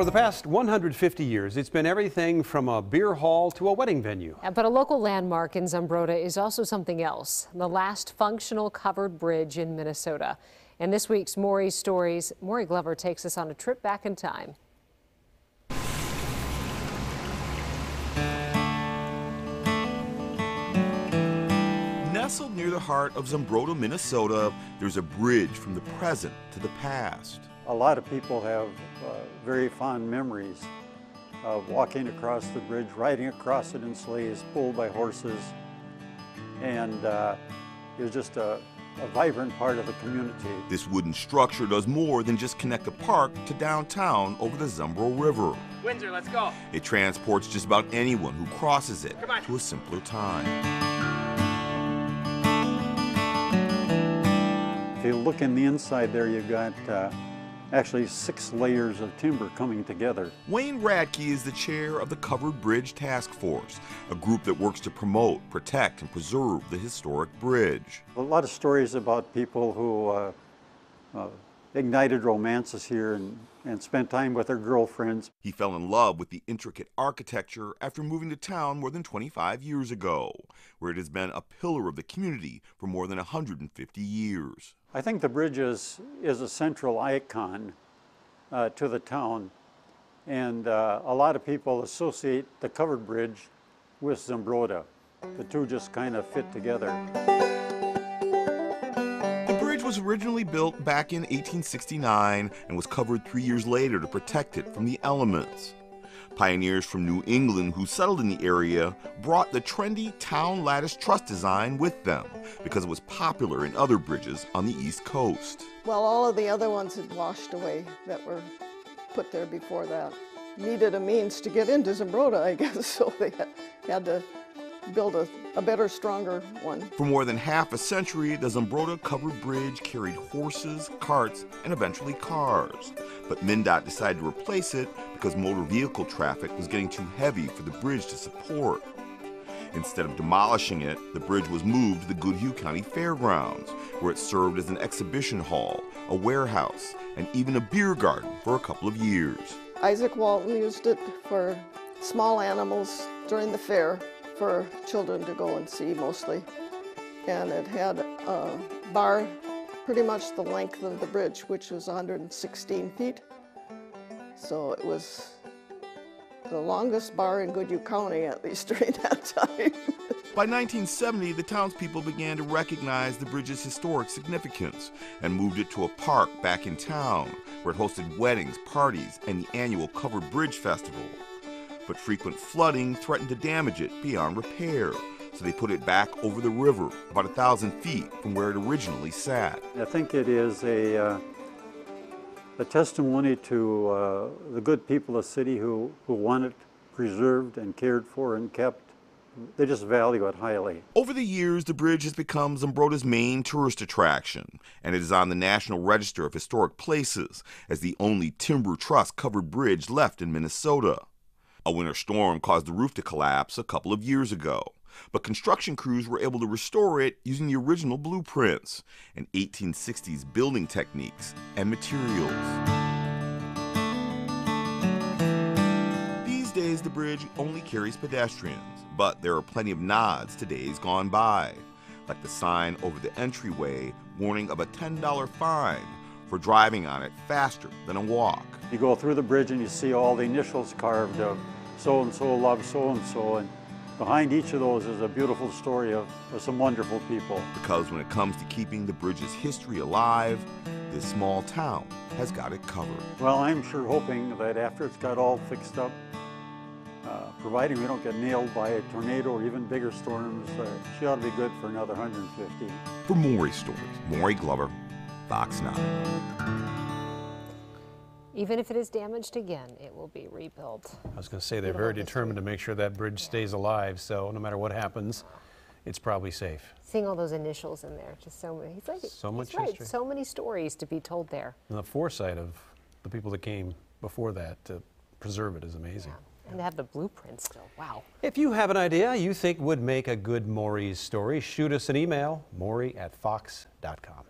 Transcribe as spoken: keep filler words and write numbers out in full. Over the past one hundred fifty years, it's been everything from a beer hall to a wedding venue. Yeah, but a local landmark in Zumbrota is also something else, the last functional covered bridge in Minnesota. In this week's Maury Stories, Maury Glover takes us on a trip back in time. Nestled near the heart of Zumbrota, Minnesota, there's a bridge from the present to the past. A lot of people have uh, very fond memories of walking across the bridge, riding across it in sleighs, pulled by horses, and uh, it was just a, a vibrant part of the community. This wooden structure does more than just connect the park to downtown over the Zumbro River. Windsor, let's go. It transports just about anyone who crosses it to a simpler time. If you look in the inside there, you've got uh, actually six layers of timber coming together. Wayne Radke is the chair of the Covered Bridge Task Force, a group that works to promote, protect, and preserve the historic bridge. A lot of stories about people who uh, uh, ignited romances here and, and spent time with their girlfriends. He fell in love with the intricate architecture after moving to town more than twenty-five years ago, where it has been a pillar of the community for more than one hundred fifty years. I think the bridge is, is a central icon uh, to the town, and uh, a lot of people associate the covered bridge with Zumbrota. The two just kind of fit together. It was originally built back in eighteen sixty-nine and was covered three years later to protect it from the elements. Pioneers from New England who settled in the area brought the trendy Town Lattice Truss design with them because it was popular in other bridges on the East Coast. Well, all of the other ones had washed away that were put there before that. Needed a means to get into Zumbrota, I guess, so they had to build a, a better, stronger one. For more than half a century, the Zumbrota Covered Bridge carried horses, carts, and eventually cars. But MnDOT decided to replace it because motor vehicle traffic was getting too heavy for the bridge to support. Instead of demolishing it, the bridge was moved to the Goodhue County Fairgrounds, where it served as an exhibition hall, a warehouse, and even a beer garden for a couple of years. Isaac Walton used it for small animals during the fair, for children to go and see mostly, and it had a bar pretty much the length of the bridge, which was one hundred sixteen feet, so it was the longest bar in Goodhue County, at least during that time. By nineteen seventy, the townspeople began to recognize the bridge's historic significance and moved it to a park back in town where it hosted weddings, parties, and the annual Covered Bridge Festival. But frequent flooding threatened to damage it beyond repair, so they put it back over the river, about a thousand feet from where it originally sat. I think it is a, uh, a testimony to uh, the good people of the city who, who want it preserved and cared for and kept. They just value it highly. Over the years, the bridge has become Zumbrota's main tourist attraction, and it is on the National Register of Historic Places as the only timber truss covered bridge left in Minnesota. A winter storm caused the roof to collapse a couple of years ago, but construction crews were able to restore it using the original blueprints and eighteen sixties building techniques and materials. These days, the bridge only carries pedestrians, but there are plenty of nods to days gone by, like the sign over the entryway warning of a ten dollar fine for driving on it faster than a walk. You go through the bridge and you see all the initials carved of so-and-so loves so-and-so, and behind each of those is a beautiful story of, of some wonderful people. Because when it comes to keeping the bridge's history alive, this small town has got it covered. Well, I'm sure hoping that after it's got all fixed up, uh, providing we don't get nailed by a tornado or even bigger storms, uh, she ought to be good for another one hundred fifty. For Maury Stories, Maury Glover, Fox nine. Even if it is damaged again, it will be rebuilt. I was going to say they're very determined to make sure that bridge stays alive, so no matter what happens, it's probably safe. Seeing all those initials in there, just so many. He's like, so much history. So many stories to be told there. And the foresight of the people that came before that to preserve it is amazing. Yeah. And they have the blueprint still, wow. If you have an idea you think would make a good Maury's Story, shoot us an email, maury at fox dot com.